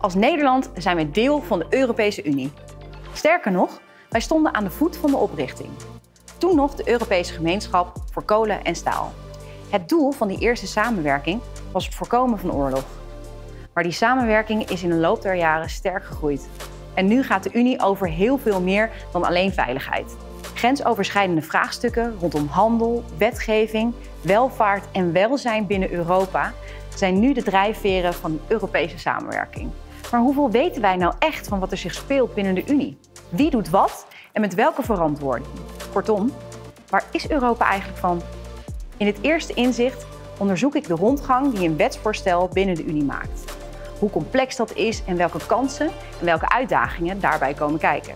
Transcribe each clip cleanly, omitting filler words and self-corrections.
Als Nederland zijn we deel van de Europese Unie. Sterker nog, wij stonden aan de voet van de oprichting. Toen nog de Europese Gemeenschap voor kolen en staal. Het doel van die eerste samenwerking was het voorkomen van oorlog. Maar die samenwerking is in de loop der jaren sterk gegroeid. En nu gaat de Unie over heel veel meer dan alleen veiligheid. Grensoverschrijdende vraagstukken rondom handel, wetgeving, welvaart en welzijn binnen Europa zijn nu de drijfveren van de Europese samenwerking. Maar hoeveel weten wij nou echt van wat er zich speelt binnen de Unie? Wie doet wat en met welke verantwoording? Kortom, waar is Europa eigenlijk van? In het eerste inzicht onderzoek ik de rondgang die een wetsvoorstel binnen de Unie maakt. Hoe complex dat is en welke kansen en welke uitdagingen daarbij komen kijken.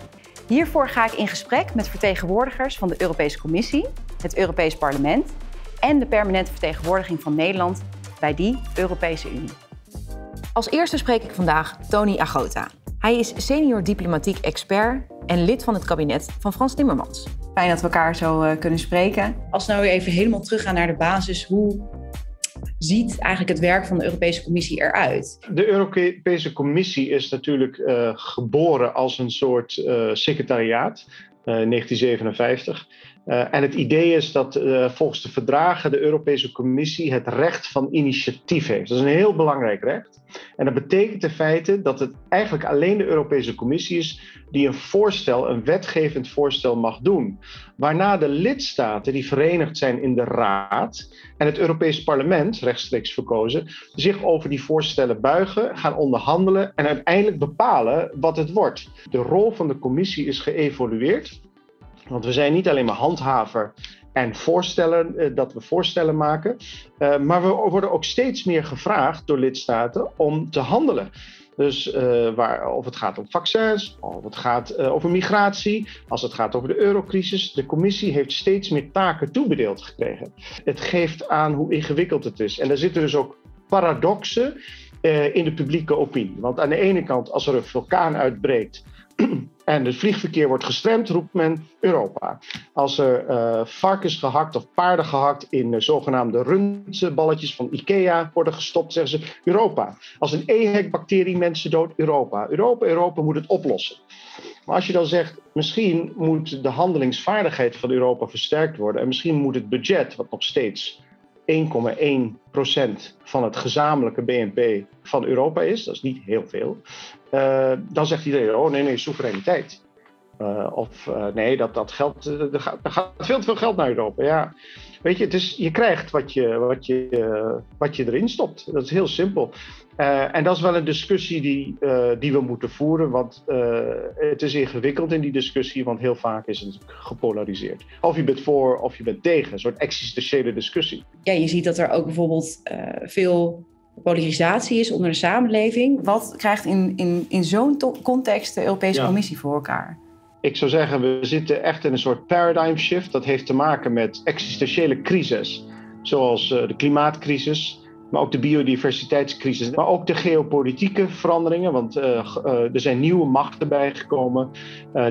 Hiervoor ga ik in gesprek met vertegenwoordigers van de Europese Commissie, het Europees Parlement en de permanente vertegenwoordiging van Nederland bij die Europese Unie. Als eerste spreek ik vandaag Tony Agotha. Hij is senior diplomatiek expert en lid van het kabinet van Frans Timmermans. Fijn dat we elkaar zo kunnen spreken. Als we nou weer even helemaal teruggaan naar de basis, hoe ziet eigenlijk het werk van de Europese Commissie eruit? De Europese Commissie is natuurlijk geboren als een soort secretariaat in 1957. En het idee is dat volgens de verdragen de Europese Commissie het recht van initiatief heeft. Dat is een heel belangrijk recht. En dat betekent in feite dat het eigenlijk alleen de Europese Commissie is die een voorstel, een wetgevend voorstel mag doen. Waarna de lidstaten die verenigd zijn in de Raad en het Europees Parlement, rechtstreeks verkozen, zich over die voorstellen buigen, gaan onderhandelen en uiteindelijk bepalen wat het wordt. De rol van de Commissie is geëvolueerd. Want we zijn niet alleen maar handhaver en voorstellen, dat we voorstellen maken. Maar we worden ook steeds meer gevraagd door lidstaten om te handelen. Dus of het gaat om vaccins, of het gaat over migratie, als het gaat over de eurocrisis. De Commissie heeft steeds meer taken toebedeeld gekregen. Het geeft aan hoe ingewikkeld het is. En daar zitten dus ook paradoxen in de publieke opinie. Want aan de ene kant, als er een vulkaan uitbreekt en het vliegverkeer wordt gestremd, roept men Europa. Als er varkens gehakt of paarden gehakt in zogenaamde rundballetjes van IKEA worden gestopt, zeggen ze Europa. Als een EHEC-bacterie mensen dood, Europa. Europa, Europa moet het oplossen. Maar als je dan zegt, misschien moet de handelingsvaardigheid van Europa versterkt worden en misschien moet het budget, wat nog steeds 1,1% van het gezamenlijke BNP van Europa is, dat is niet heel veel, dan zegt iedereen, oh nee, soevereiniteit. Nee, dat geld, er gaat veel te veel geld naar Europa. Ja, weet je, dus je krijgt wat je erin stopt. Dat is heel simpel. En dat is wel een discussie die we moeten voeren, want het is ingewikkeld in die discussie, want heel vaak is het gepolariseerd. Of je bent voor of je bent tegen, een soort existentiële discussie. Ja, je ziet dat er ook bijvoorbeeld veel polarisatie is onder de samenleving. Wat krijgt in zo'n context de Europese Commissie voor elkaar? Ik zou zeggen, we zitten echt in een soort paradigm shift. Dat heeft te maken met existentiële crisis, zoals de klimaatcrisis, maar ook de biodiversiteitscrisis, maar ook de geopolitieke veranderingen. Want er zijn nieuwe machten bijgekomen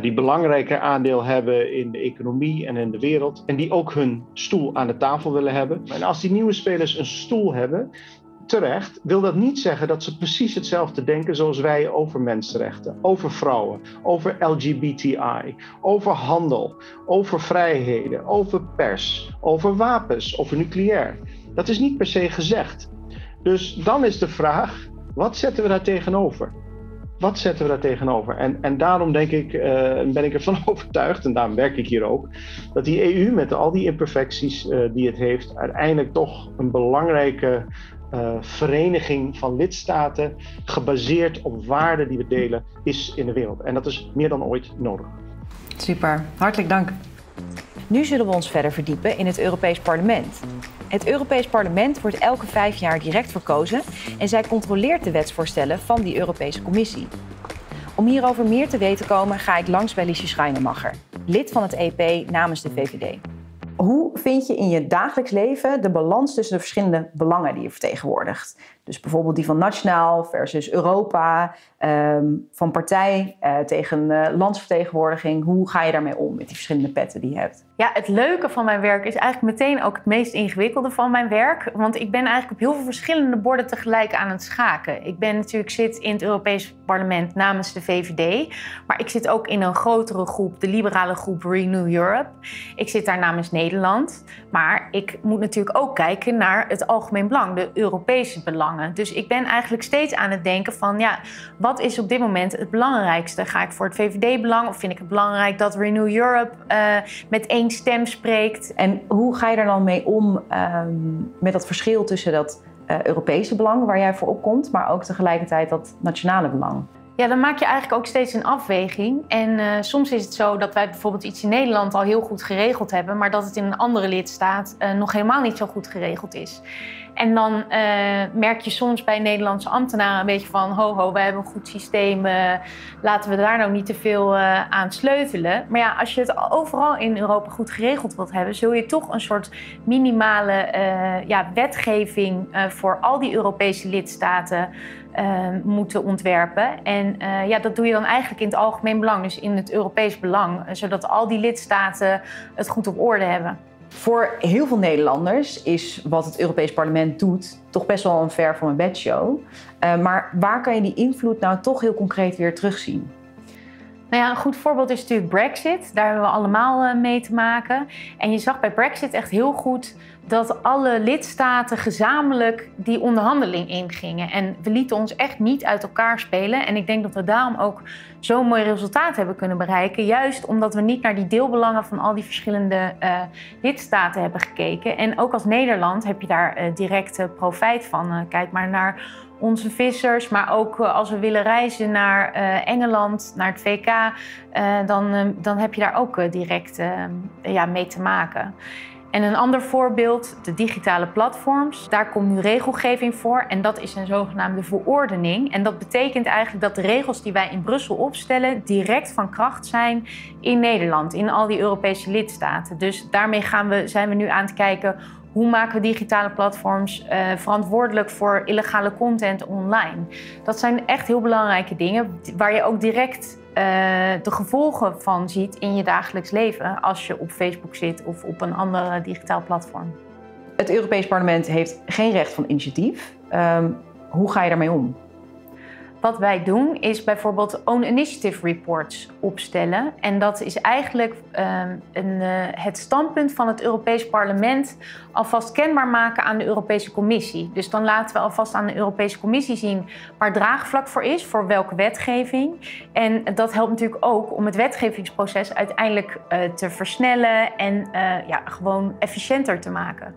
die belangrijker aandeel hebben in de economie en in de wereld. En die ook hun stoel aan de tafel willen hebben. En als die nieuwe spelers een stoel hebben, terecht, wil dat niet zeggen dat ze precies hetzelfde denken zoals wij over mensenrechten, over vrouwen, over LGBTI, over handel, over vrijheden, over pers, over wapens, over nucleair. Dat is niet per se gezegd. Dus dan is de vraag, wat zetten we daar tegenover? Wat zetten we daar tegenover? En daarom denk ik, ben ik ervan overtuigd, en daarom werk ik hier ook, dat die EU met al die imperfecties die het heeft, uiteindelijk toch een belangrijke vereniging van lidstaten, gebaseerd op waarden die we delen, is in de wereld. En dat is meer dan ooit nodig. Super, hartelijk dank. Nu zullen we ons verder verdiepen in het Europees Parlement. Het Europees Parlement wordt elke 5 jaar direct verkozen en zij controleert de wetsvoorstellen van die Europese Commissie. Om hierover meer te weten te komen, ga ik langs bij Liesje Schreinemacher, lid van het EP namens de VVD. Hoe vind je in je dagelijks leven de balans tussen de verschillende belangen die je vertegenwoordigt? Dus bijvoorbeeld die van nationaal versus Europa, van partij tegen landsvertegenwoordiging. Hoe ga je daarmee om met die verschillende petten die je hebt? Ja, het leuke van mijn werk is eigenlijk meteen ook het meest ingewikkelde van mijn werk. Want ik ben eigenlijk op heel veel verschillende borden tegelijk aan het schaken. Ik ben natuurlijk zit in het Europees Parlement namens de VVD. Maar ik zit ook in een grotere groep, de liberale groep Renew Europe. Ik zit daar namens Nederland. Maar ik moet natuurlijk ook kijken naar het algemeen belang, de Europese belangen. Dus ik ben eigenlijk steeds aan het denken van, ja, wat is op dit moment het belangrijkste? Ga ik voor het VVD-belang of vind ik het belangrijk dat Renew Europe met één stem spreekt? En hoe ga je er dan mee om met dat verschil tussen dat Europese belang waar jij voor opkomt, maar ook tegelijkertijd dat nationale belang? Ja, dan maak je eigenlijk ook steeds een afweging. En soms is het zo dat wij bijvoorbeeld iets in Nederland al heel goed geregeld hebben, maar dat het in een andere lidstaat nog helemaal niet zo goed geregeld is. En dan merk je soms bij Nederlandse ambtenaren een beetje van, ho ho, wij hebben een goed systeem, laten we daar nou niet te veel aan sleutelen. Maar ja, als je het overal in Europa goed geregeld wilt hebben, zul je toch een soort minimale wetgeving voor al die Europese lidstaten moeten ontwerpen. En dat doe je dan eigenlijk in het algemeen belang, dus in het Europees belang, zodat al die lidstaten het goed op orde hebben. Voor heel veel Nederlanders is wat het Europees Parlement doet toch best wel een ver van mijn bedshow. Maar waar kan je die invloed nou toch heel concreet weer terugzien? Nou ja, een goed voorbeeld is natuurlijk Brexit. Daar hebben we allemaal mee te maken. En je zag bij Brexit echt heel goed dat alle lidstaten gezamenlijk die onderhandeling ingingen. En we lieten ons echt niet uit elkaar spelen. En ik denk dat we daarom ook zo'n mooi resultaat hebben kunnen bereiken. Juist omdat we niet naar die deelbelangen van al die verschillende lidstaten hebben gekeken. En ook als Nederland heb je daar direct profijt van. Kijk maar naar onze vissers, maar ook als we willen reizen naar Engeland, naar het VK, dan heb je daar ook direct mee te maken. En een ander voorbeeld, de digitale platforms. Daar komt nu regelgeving voor en dat is een zogenaamde verordening. En dat betekent eigenlijk dat de regels die wij in Brussel opstellen direct van kracht zijn in Nederland, in al die Europese lidstaten. Dus daarmee zijn we nu aan het kijken, hoe maken we digitale platforms verantwoordelijk voor illegale content online? Dat zijn echt heel belangrijke dingen waar je ook direct de gevolgen van ziet in je dagelijks leven als je op Facebook zit of op een ander digitaal platform. Het Europees Parlement heeft geen recht van initiatief. Hoe ga je daarmee om? Wat wij doen is bijvoorbeeld own initiative reports opstellen. En dat is eigenlijk het standpunt van het Europees Parlement alvast kenbaar maken aan de Europese Commissie. Dus dan laten we alvast aan de Europese Commissie zien waar draagvlak voor is, voor welke wetgeving. En dat helpt natuurlijk ook om het wetgevingsproces uiteindelijk te versnellen en gewoon efficiënter te maken.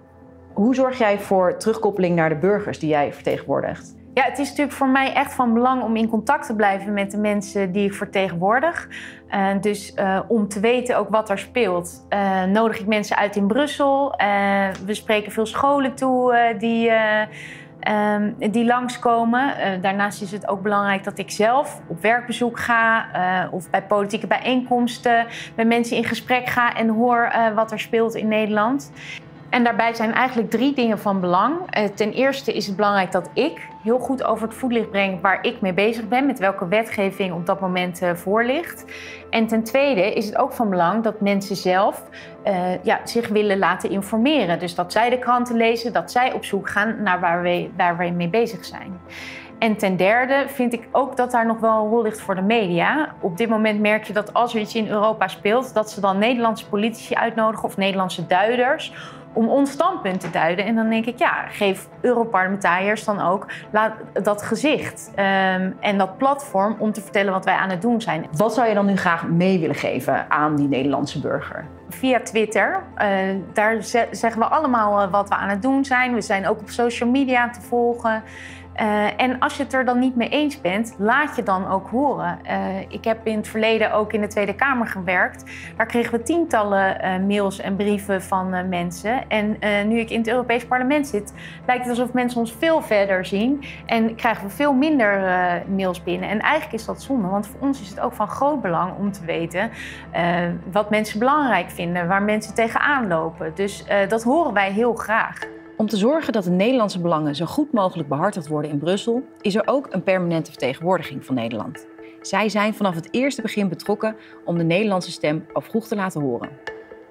Hoe zorg jij voor terugkoppeling naar de burgers die jij vertegenwoordigt? Ja, het is natuurlijk voor mij echt van belang om in contact te blijven met de mensen die ik vertegenwoordig. Dus om te weten ook wat er speelt, nodig ik mensen uit in Brussel. We spreken veel scholen toe die langskomen. Daarnaast is het ook belangrijk dat ik zelf op werkbezoek ga of bij politieke bijeenkomsten met mensen in gesprek ga en hoor wat er speelt in Nederland. En daarbij zijn eigenlijk drie dingen van belang. Ten eerste is het belangrijk dat ik heel goed over het voetlicht breng waar ik mee bezig ben, met welke wetgeving op dat moment voor ligt. En ten tweede is het ook van belang dat mensen zelf zich willen laten informeren. Dus dat zij de kranten lezen, dat zij op zoek gaan naar waar wij mee bezig zijn. En ten derde vind ik ook dat daar nog wel een rol ligt voor de media. Op dit moment merk je dat als er iets in Europa speelt, dat ze dan Nederlandse politici uitnodigen of Nederlandse duiders om ons standpunt te duiden. En dan denk ik, ja, geef Europarlementariërs dan ook dat gezicht en dat platform om te vertellen wat wij aan het doen zijn. Wat zou je dan nu graag mee willen geven aan die Nederlandse burger? Via Twitter. Daar zeggen we allemaal wat we aan het doen zijn. We zijn ook op social media te volgen. En als je het er dan niet mee eens bent, laat je dan ook horen. Ik heb in het verleden ook in de Tweede Kamer gewerkt. Daar kregen we tientallen mails en brieven van mensen. En nu ik in het Europees Parlement zit, lijkt het alsof mensen ons veel verder zien. En krijgen we veel minder mails binnen. En eigenlijk is dat zonde, want voor ons is het ook van groot belang om te weten wat mensen belangrijk vinden, waar mensen tegenaan lopen. Dus dat horen wij heel graag. Om te zorgen dat de Nederlandse belangen zo goed mogelijk behartigd worden in Brussel, is er ook een permanente vertegenwoordiging van Nederland. Zij zijn vanaf het eerste begin betrokken om de Nederlandse stem al vroeg te laten horen.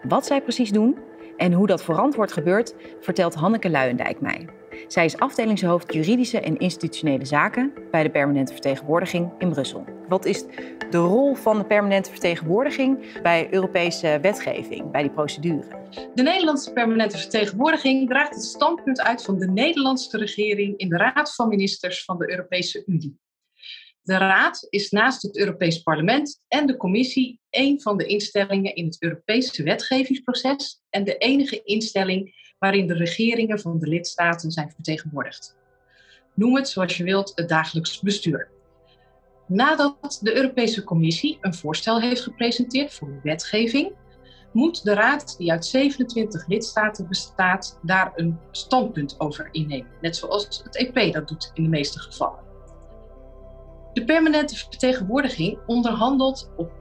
Wat zij precies doen en hoe dat verantwoord gebeurt, vertelt Hanneke Luijendijk mij. Zij is afdelingshoofd juridische en institutionele zaken bij de permanente vertegenwoordiging in Brussel. Wat is de rol van de permanente vertegenwoordiging bij Europese wetgeving, bij die procedure? De Nederlandse permanente vertegenwoordiging draagt het standpunt uit van de Nederlandse regering in de Raad van Ministers van de Europese Unie. De Raad is naast het Europees Parlement en de Commissie één van de instellingen in het Europese wetgevingsproces en de enige instelling waarin de regeringen van de lidstaten zijn vertegenwoordigd. Noem het zoals je wilt, het dagelijks bestuur. Nadat de Europese Commissie een voorstel heeft gepresenteerd voor wetgeving, moet de Raad, die uit 27 lidstaten bestaat, daar een standpunt over innemen. Net zoals het EP dat doet in de meeste gevallen. De permanente vertegenwoordiging onderhandelt op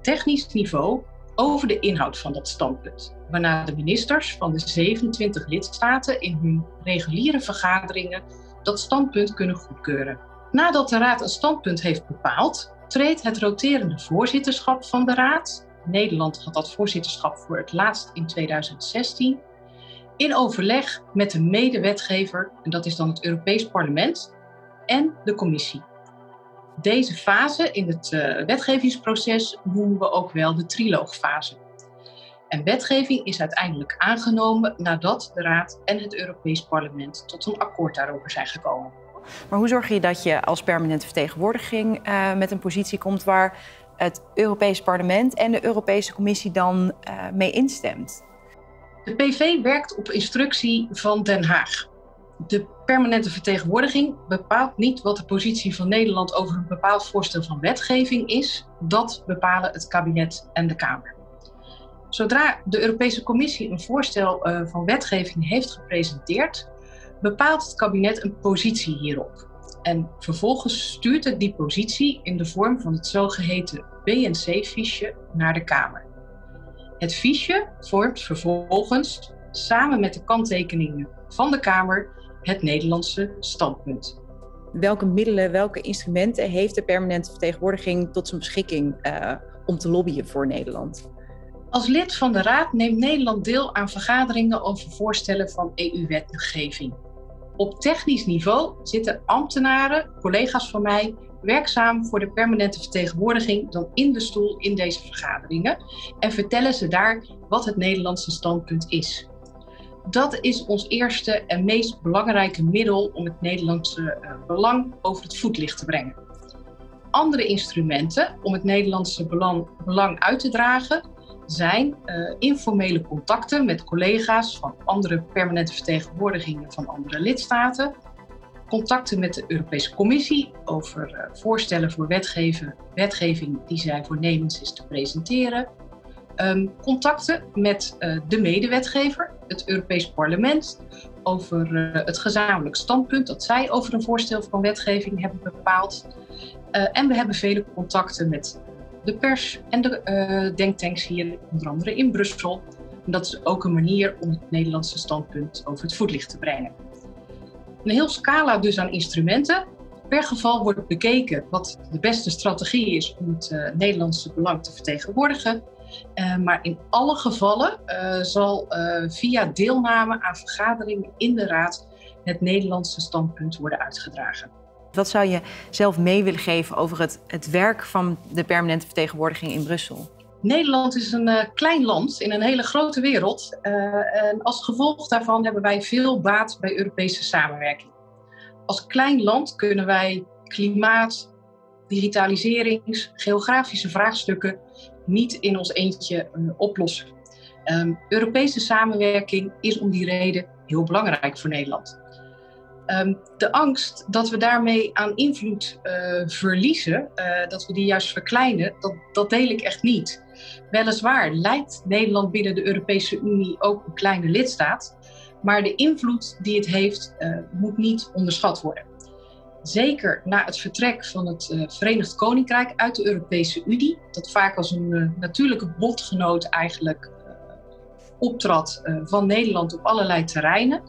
technisch niveau over de inhoud van dat standpunt, waarna de ministers van de 27 lidstaten in hun reguliere vergaderingen dat standpunt kunnen goedkeuren. Nadat de Raad een standpunt heeft bepaald, treedt het roterende voorzitterschap van de Raad, Nederland had dat voorzitterschap voor het laatst in 2016, in overleg met de medewetgever, en dat is dan het Europees Parlement, en de Commissie. Deze fase in het wetgevingsproces noemen we ook wel de triloogfase. En wetgeving is uiteindelijk aangenomen nadat de Raad en het Europees Parlement tot een akkoord daarover zijn gekomen. Maar hoe zorg je dat je als permanente vertegenwoordiging met een positie komt waar het Europees Parlement en de Europese Commissie dan mee instemt? De PV werkt op instructie van Den Haag. De permanente vertegenwoordiging bepaalt niet wat de positie van Nederland over een bepaald voorstel van wetgeving is. Dat bepalen het kabinet en de Kamer. Zodra de Europese Commissie een voorstel van wetgeving heeft gepresenteerd, bepaalt het kabinet een positie hierop. En vervolgens stuurt het die positie in de vorm van het zogeheten BNC-fiche naar de Kamer. Het fiche vormt vervolgens, samen met de kanttekeningen van de Kamer, het Nederlandse standpunt. Welke middelen, welke instrumenten heeft de permanente vertegenwoordiging tot zijn beschikking om te lobbyen voor Nederland? Als lid van de Raad neemt Nederland deel aan vergaderingen over voorstellen van EU-wetgeving. Op technisch niveau zitten ambtenaren, collega's van mij, werkzaam voor de permanente vertegenwoordiging dan in de stoel in deze vergaderingen en vertellen ze daar wat het Nederlandse standpunt is. Dat is ons eerste en meest belangrijke middel om het Nederlandse belang over het voetlicht te brengen. Andere instrumenten om het Nederlandse belang uit te dragen zijn informele contacten met collega's van andere permanente vertegenwoordigingen van andere lidstaten, contacten met de Europese Commissie over voorstellen voor wetgeving die zij voornemens is te presenteren, contacten met de medewetgever, het Europees Parlement, over het gezamenlijk standpunt dat zij over een voorstel van wetgeving hebben bepaald. En we hebben vele contacten met de pers en de denktanks hier, onder andere in Brussel. En dat is ook een manier om het Nederlandse standpunt over het voetlicht te brengen. Een heel scala dus aan instrumenten. Per geval wordt bekeken wat de beste strategie is om het Nederlandse belang te vertegenwoordigen. Maar in alle gevallen zal via deelname aan vergaderingen in de Raad het Nederlandse standpunt worden uitgedragen. Wat zou je zelf mee willen geven over het werk van de permanente vertegenwoordiging in Brussel? Nederland is een klein land in een hele grote wereld. En als gevolg daarvan hebben wij veel baat bij Europese samenwerking. Als klein land kunnen wij klimaat, digitaliserings, geografische vraagstukken niet in ons eentje oplossen. Europese samenwerking is om die reden heel belangrijk voor Nederland. De angst dat we daarmee aan invloed verliezen, dat we die juist verkleinen, dat deel ik echt niet. Weliswaar lijkt Nederland binnen de Europese Unie ook een kleine lidstaat, maar de invloed die het heeft moet niet onderschat worden. Zeker na het vertrek van het Verenigd Koninkrijk uit de Europese Unie, dat vaak als een natuurlijke bondgenoot eigenlijk optrad van Nederland op allerlei terreinen,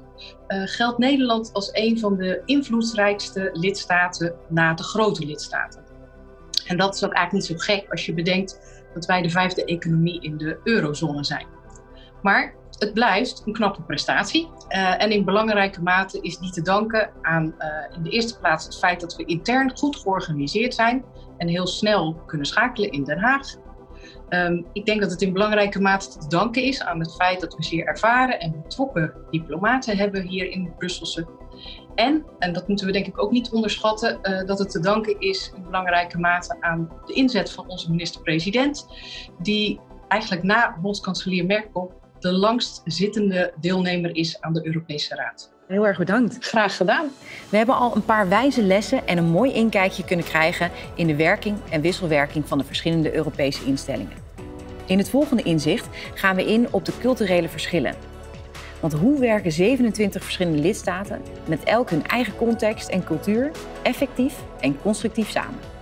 geldt Nederland als een van de invloedrijkste lidstaten na de grote lidstaten. En dat is ook eigenlijk niet zo gek als je bedenkt dat wij de 5e economie in de eurozone zijn. Maar het blijft een knappe prestatie en in belangrijke mate is die te danken aan in de eerste plaats het feit dat we intern goed georganiseerd zijn en heel snel kunnen schakelen in Den Haag. Ik denk dat het in belangrijke mate te danken is aan het feit dat we zeer ervaren en betrokken diplomaten hebben hier in het Brusselse. En dat moeten we denk ik ook niet onderschatten, dat het te danken is in belangrijke mate aan de inzet van onze minister-president, die eigenlijk na bondskanselier Merkel de langst zittende deelnemer is aan de Europese Raad. Heel erg bedankt. Graag gedaan. We hebben al een paar wijze lessen en een mooi inkijkje kunnen krijgen in de werking en wisselwerking van de verschillende Europese instellingen. In het volgende inzicht gaan we in op de culturele verschillen. Want hoe werken 27 verschillende lidstaten met elk hun eigen context en cultuur effectief en constructief samen?